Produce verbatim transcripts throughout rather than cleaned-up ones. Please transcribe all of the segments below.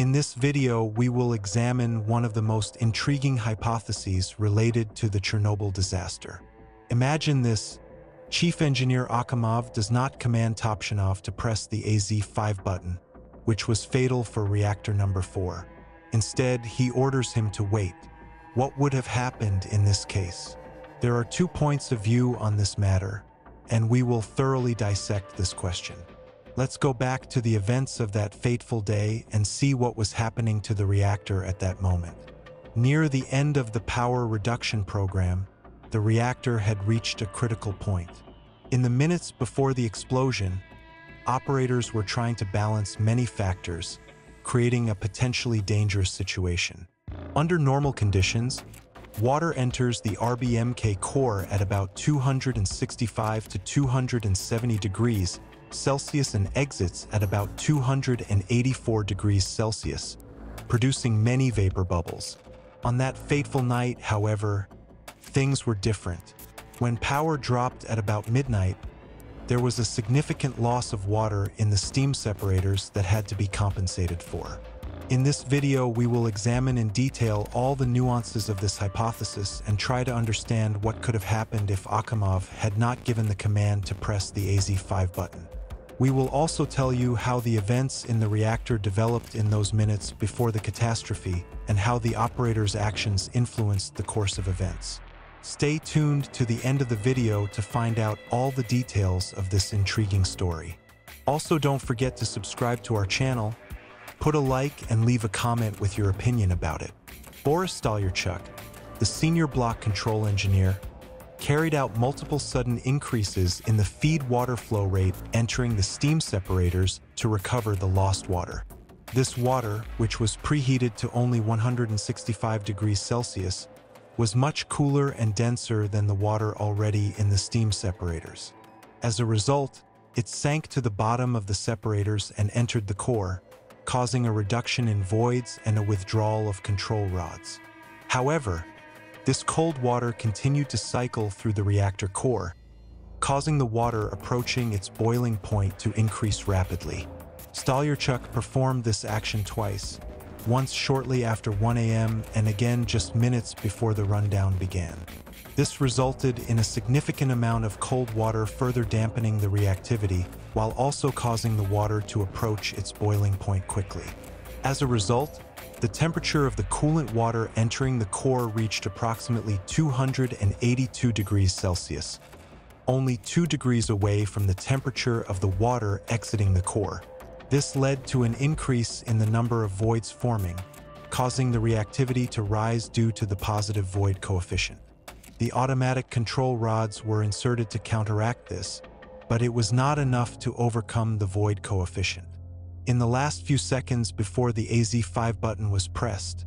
In this video, we will examine one of the most intriguing hypotheses related to the Chernobyl disaster. Imagine this: Chief Engineer Akimov does not command Toptunov to press the A Z five button, which was fatal for reactor number four. Instead, he orders him to wait. What would have happened in this case? There are two points of view on this matter, and we will thoroughly dissect this question. Let's go back to the events of that fateful day and see what was happening to the reactor at that moment. Near the end of the power reduction program, the reactor had reached a critical point. In the minutes before the explosion, operators were trying to balance many factors, creating a potentially dangerous situation. Under normal conditions, water enters the R B M K core at about two hundred sixty-five to two hundred seventy degrees Celsius and exits at about two hundred eighty-four degrees Celsius, producing many vapor bubbles. On that fateful night, however, things were different. When power dropped at about midnight, there was a significant loss of water in the steam separators that had to be compensated for. In this video, we will examine in detail all the nuances of this hypothesis and try to understand what could have happened if Akimov had not given the command to press the A Z five button. We will also tell you how the events in the reactor developed in those minutes before the catastrophe and how the operator's actions influenced the course of events. Stay tuned to the end of the video to find out all the details of this intriguing story. Also, don't forget to subscribe to our channel, put a like, and leave a comment with your opinion about it. Boris Stalyarchuk, the senior block control engineer, carried out multiple sudden increases in the feed water flow rate entering the steam separators to recover the lost water. This water, which was preheated to only one hundred sixty-five degrees Celsius, was much cooler and denser than the water already in the steam separators. As a result, it sank to the bottom of the separators and entered the core, causing a reduction in voids and a withdrawal of control rods. However, this cold water continued to cycle through the reactor core, causing the water approaching its boiling point to increase rapidly. Stalyarchuk performed this action twice, once shortly after one A M and again just minutes before the rundown began. This resulted in a significant amount of cold water further dampening the reactivity, while also causing the water to approach its boiling point quickly. As a result, the temperature of the coolant water entering the core reached approximately two hundred eighty-two degrees Celsius, only two degrees away from the temperature of the water exiting the core. This led to an increase in the number of voids forming, causing the reactivity to rise due to the positive void coefficient. The automatic control rods were inserted to counteract this, but it was not enough to overcome the void coefficient. In the last few seconds before the A Z five button was pressed,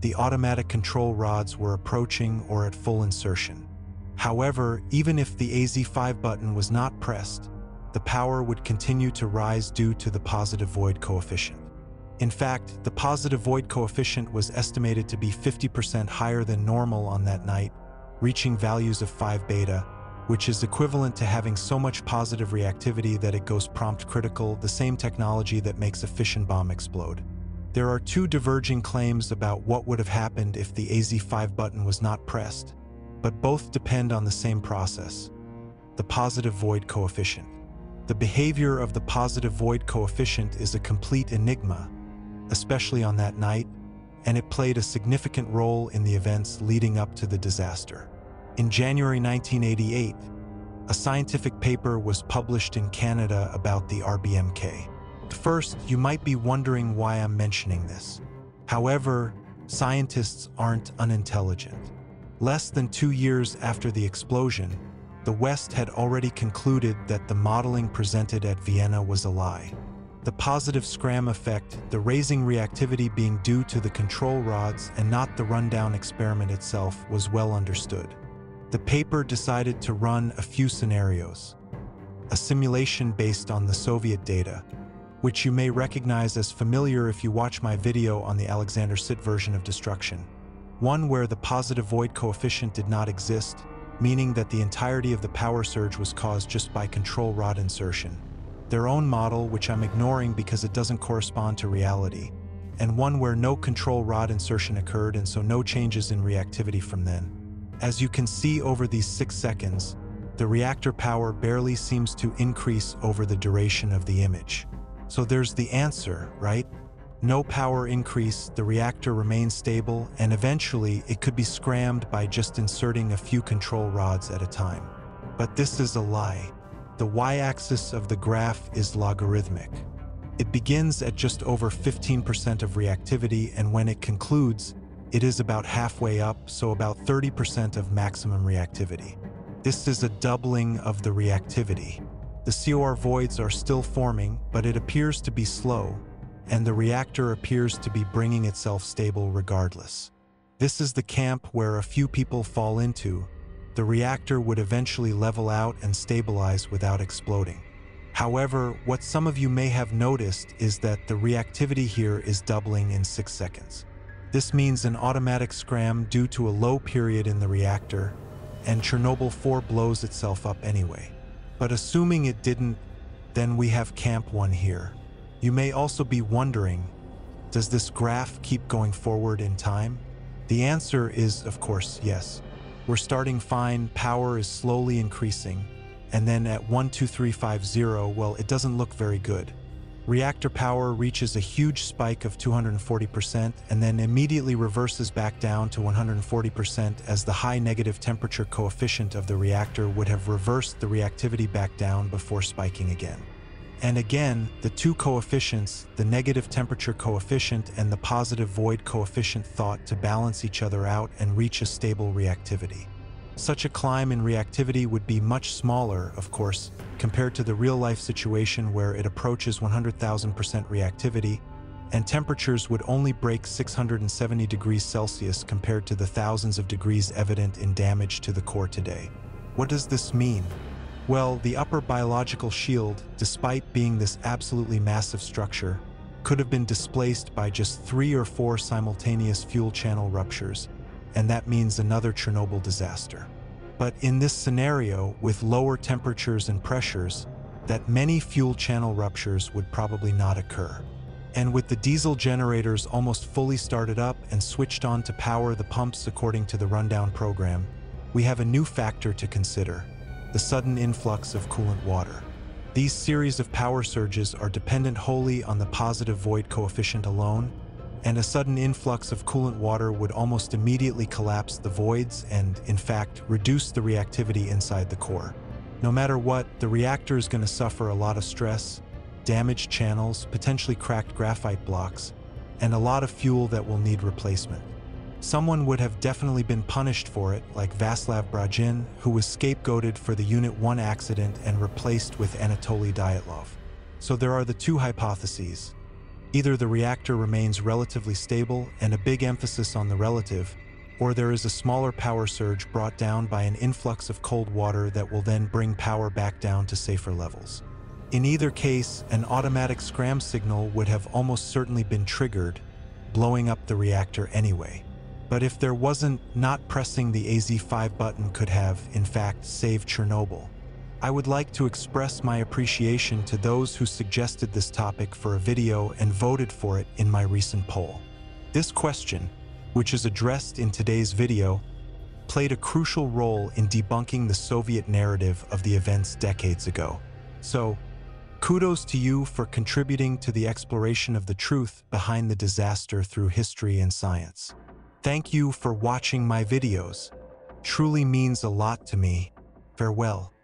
the automatic control rods were approaching or at full insertion. However, even if the A Z five button was not pressed, the power would continue to rise due to the positive void coefficient. In fact, the positive void coefficient was estimated to be fifty percent higher than normal on that night, reaching values of five beta, which is equivalent to having so much positive reactivity that it goes prompt critical, the same technology that makes a fission bomb explode. There are two diverging claims about what would have happened if the A Z five button was not pressed, but both depend on the same process: the positive void coefficient. The behavior of the positive void coefficient is a complete enigma, especially on that night, and it played a significant role in the events leading up to the disaster. In January nineteen eighty-eight, a scientific paper was published in Canada about the R B M K. At first, you might be wondering why I'm mentioning this. However, scientists aren't unintelligent. Less than two years after the explosion, the West had already concluded that the modeling presented at Vienna was a lie. The positive scram effect, the raising reactivity being due to the control rods and not the rundown experiment itself, was well understood. The paper decided to run a few scenarios. A simulation based on the Soviet data, which you may recognize as familiar if you watch my video on the Alexander Sit version of destruction. One where the positive void coefficient did not exist, meaning that the entirety of the power surge was caused just by control rod insertion. Their own model, which I'm ignoring because it doesn't correspond to reality, and one where no control rod insertion occurred, and so no changes in reactivity from then. As you can see, over these six seconds, the reactor power barely seems to increase over the duration of the image. So there's the answer, right? No power increase, the reactor remains stable, and eventually it could be scrammed by just inserting a few control rods at a time. But this is a lie. The y-axis of the graph is logarithmic. It begins at just over fifteen percent of reactivity, and when it concludes, it is about halfway up, so about thirty percent of maximum reactivity. This is a doubling of the reactivity. The C O R voids are still forming, but it appears to be slow, and the reactor appears to be bringing itself stable regardless. This is the camp where a few people fall into. The reactor would eventually level out and stabilize without exploding. However, what some of you may have noticed is that the reactivity here is doubling in six seconds. This means an automatic scram due to a low period in the reactor, and Chernobyl four blows itself up anyway. But assuming it didn't, then we have Camp one here. You may also be wondering, does this graph keep going forward in time? The answer is, of course, yes. We're starting fine, power is slowly increasing, and then at one two three five zero, well, it doesn't look very good. Reactor power reaches a huge spike of two hundred forty percent and then immediately reverses back down to one hundred forty percent, as the high negative temperature coefficient of the reactor would have reversed the reactivity back down before spiking again. And again, the two coefficients, the negative temperature coefficient and the positive void coefficient, thought to balance each other out and reach a stable reactivity. Such a climb in reactivity would be much smaller, of course, compared to the real-life situation where it approaches one hundred thousand percent reactivity, and temperatures would only break six hundred seventy degrees Celsius compared to the thousands of degrees evident in damage to the core today. What does this mean? Well, the upper biological shield, despite being this absolutely massive structure, could have been displaced by just three or four simultaneous fuel channel ruptures, and that means another Chernobyl disaster. But in this scenario, with lower temperatures and pressures, that many fuel channel ruptures would probably not occur. And with the diesel generators almost fully started up and switched on to power the pumps according to the rundown program, we have a new factor to consider: the sudden influx of coolant water. These series of power surges are dependent wholly on the positive void coefficient alone, and a sudden influx of coolant water would almost immediately collapse the voids and, in fact, reduce the reactivity inside the core. No matter what, the reactor is going to suffer a lot of stress, damaged channels, potentially cracked graphite blocks, and a lot of fuel that will need replacement. Someone would have definitely been punished for it, like Vaslav Brajin, who was scapegoated for the Unit one accident and replaced with Anatoly Dyatlov. So there are the two hypotheses. Either the reactor remains relatively stable, and a big emphasis on the relative, or there is a smaller power surge brought down by an influx of cold water that will then bring power back down to safer levels. In either case, an automatic scram signal would have almost certainly been triggered, blowing up the reactor anyway. But if there wasn't, not pressing the A Z five button could have, in fact, saved Chernobyl. I would like to express my appreciation to those who suggested this topic for a video and voted for it in my recent poll. This question, which is addressed in today's video, played a crucial role in debunking the Soviet narrative of the events decades ago. So, kudos to you for contributing to the exploration of the truth behind the disaster through history and science. Thank you for watching my videos. Truly means a lot to me. Farewell.